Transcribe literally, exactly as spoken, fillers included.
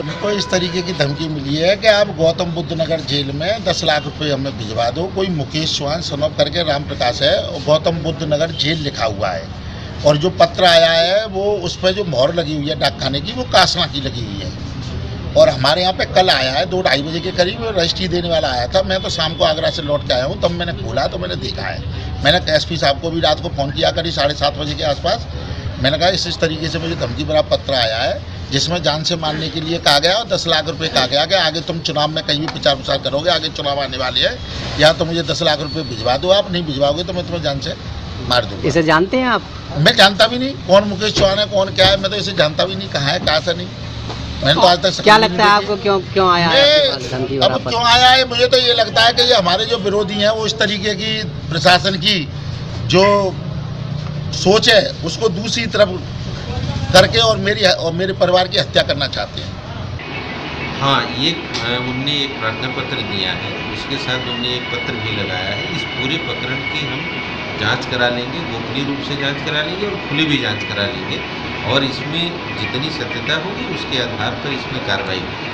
उनको इस तरीके की धमकी मिली है कि आप गौतमबुद्ध नगर जेल में दस लाख रुपए हमें भिजवा दो। कोई मुकेश चौहान सनौप करके राम प्रकाश है, गौतमबुद्ध नगर जेल लिखा हुआ है और जो पत्र आया है वो उस पर जो मोहर लगी हुई है डाकखाने की वो कासना की लगी हुई है। और हमारे यहाँ पे कल आया है दो ढाई बजे के करीब, रजिस्ट्री देने वाला आया था। मैं तो शाम को आगरा से लौट के आया हूँ, तब मैंने खोला तो मैंने देखा है। मैंने एसपी साहब को भी रात को फ़ोन किया करीब साढ़े सात बजे के आसपास। मैंने कहा इस इस तरीके से मुझे धमकी भरा पत्र आया है जिसमें जान से मारने के लिए कहा गया और दस लाख रुपये कहा गया कि आगे तुम चुनाव में कहीं भी प्रचार प्रसार करोगे, आगे चुनाव आने वाले है, या तो मुझे दस लाख रुपये भिजवा दो, आप नहीं भिजवाओगे तो मैं तुम्हें जान से मार दूँगा। इसे जानते हैं आप? मैं जानता भी नहीं कौन मुकेश चौहान है, कौन क्या है, मैं तो इसे जानता भी नहीं, कहाँ है कहाँ से नहीं। मैंने तो आज तक क्या लगता है आपको क्यों क्यों आया है? अब क्यों आया है मुझे तो ये लगता है कि ये हमारे जो विरोधी हैं वो इस तरीके की प्रशासन की जो सोच है उसको दूसरी तरफ करके और मेरी और मेरे परिवार की हत्या करना चाहते हैं। हाँ, ये उनने एक प्रार्थना पत्र दिया है, उसके साथ उनने एक पत्र भी लगाया है। इस पूरे प्रकरण की हम जांच करा लेंगे, गोपनीय रूप से जांच करा लेंगे और खुली भी जांच करा लेंगे और इसमें जितनी सत्यता होगी उसके आधार पर इसमें कार्रवाई होगी।